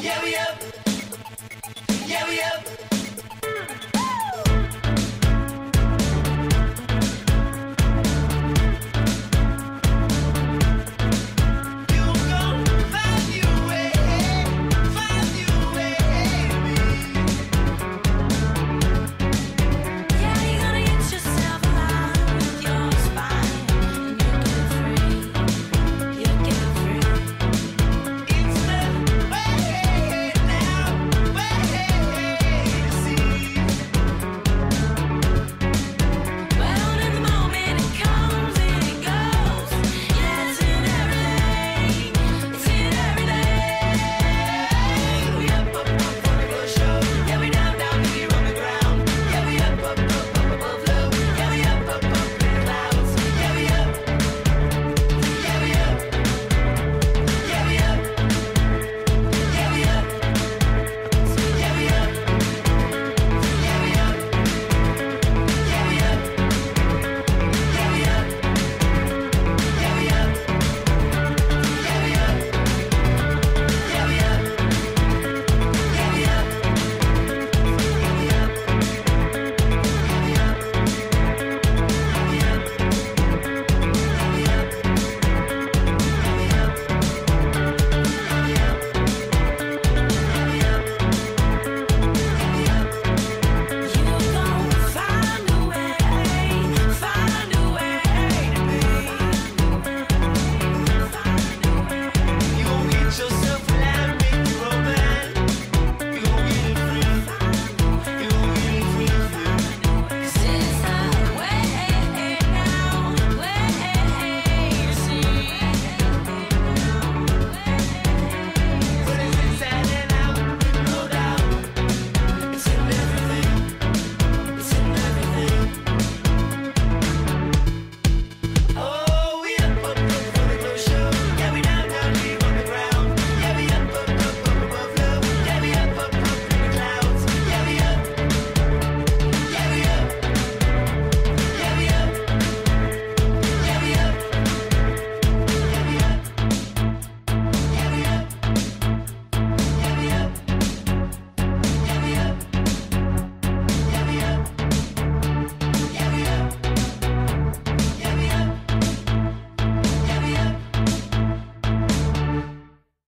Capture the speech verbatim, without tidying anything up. Yeah, we up. Yeah, we up.